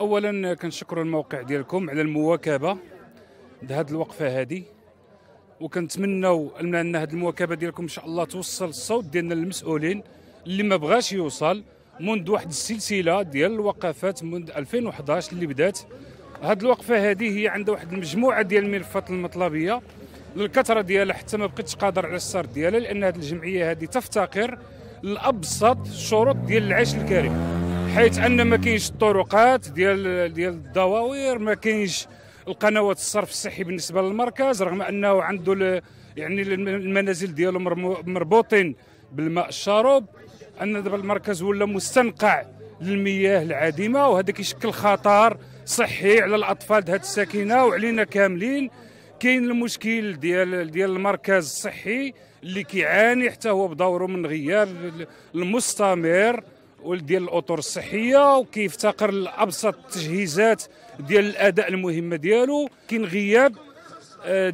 اولا كنشكروا الموقع ديالكم على المواكبه لهذه الوقفه هذه، وكنتمنوا ان هذه المواكبه ديالكم ان شاء الله توصل الصوت ديالنا للمسؤولين اللي ما بغاش يوصل منذ واحد السلسله ديال الوقفات منذ 2011 اللي بدات. هذه الوقفه هذه هي عندها واحد المجموعه ديال الملفات المطلبيه للكثره ديالها حتى ما بقيتش قادر على السرد ديالها، لان هذه الجمعيه هذه تفتقر لابسط الشروط ديال العيش الكريم، حيث ان ما كاينش الطرقات ديال الدواوير، ما كاينش القنوات الصرف الصحي بالنسبه للمركز، رغم انه عنده يعني المنازل ديالو مربوطين بالماء الشاروب. ان دابا المركز ولا مستنقع للمياه العادمه، وهذا كيشكل خطر صحي على الاطفال ديال هاد الساكنه وعلينا كاملين. كاين المشكل ديال المركز الصحي اللي كيعاني حتى هو بدوره من غياب المستمر ديال الاطر الصحيه، وكيفتقر لابسط التجهيزات ديال الاداء المهمه ديالو. كاين غياب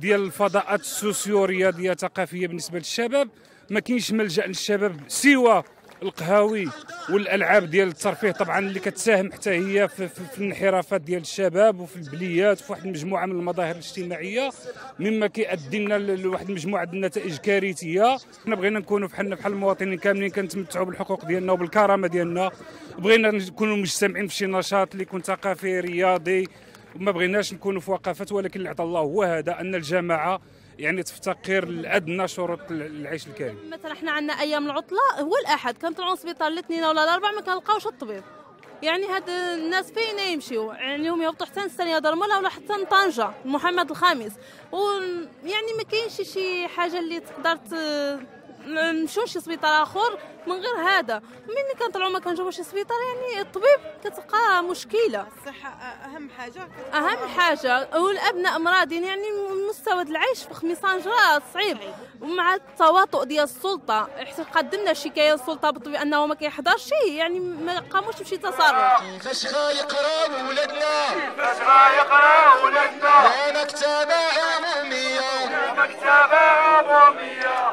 ديال الفضاءات السوسيو رياضيه ثقافيه بالنسبه للشباب، ما كاينش ملجا للشباب سوى القهاوي والالعاب ديال الترفيه، طبعا اللي كتساهم حتى هي في الانحرافات ديال الشباب وفي البليات وفي واحد المجموعه من المظاهر الاجتماعيه، مما كيؤدي لنا لواحد المجموعه ديال النتائج كارثيه. حنا بغينا نكونوا بحال المواطنين كاملين كنتمتعوا بالحقوق ديالنا وبالكرامه ديالنا، بغينا نكونوا مجتمعين في شي نشاط اللي يكون ثقافي رياضي، وما بغيناش نكونوا في وقفات. ولكن اللي عطى الله هو هذا، ان الجماعه يعني تفتقر لادنى شروط العيش الكريم. مثلا حنا عندنا ايام العطله هو الاحد كنطلعوا للسبيطار الاثنين ولا الاربعاء ما كنلقاوش الطبيب، يعني هاد الناس فين يمشيو؟ عينيهم يهبطوا حتى للسنيه درمله ولا حتى لطنجه محمد الخامس، ويعني ما كاينش شي حاجه اللي تقدر نمشيو شي سبيطار اخر من غير هذا. ملي كنطلعوا ما كنجيبوش شي سبيطار، يعني الطبيب كتبقى مشكله. الصحه اهم حاجه، اهم حاجه. والابناء مرادين، يعني مستوى العيش في خميس أنجرة صعيب، ومع التواطؤ ديال السلطه حيت قدمنا شكايه للسلطه بطبيعه انه ما كيحضرش، يعني ما قاموش بشي تصرف. فاش غيقراو ولادنا، فاش غيقراو ولادنا، انا كتابه امميه، مكتبه عموميه،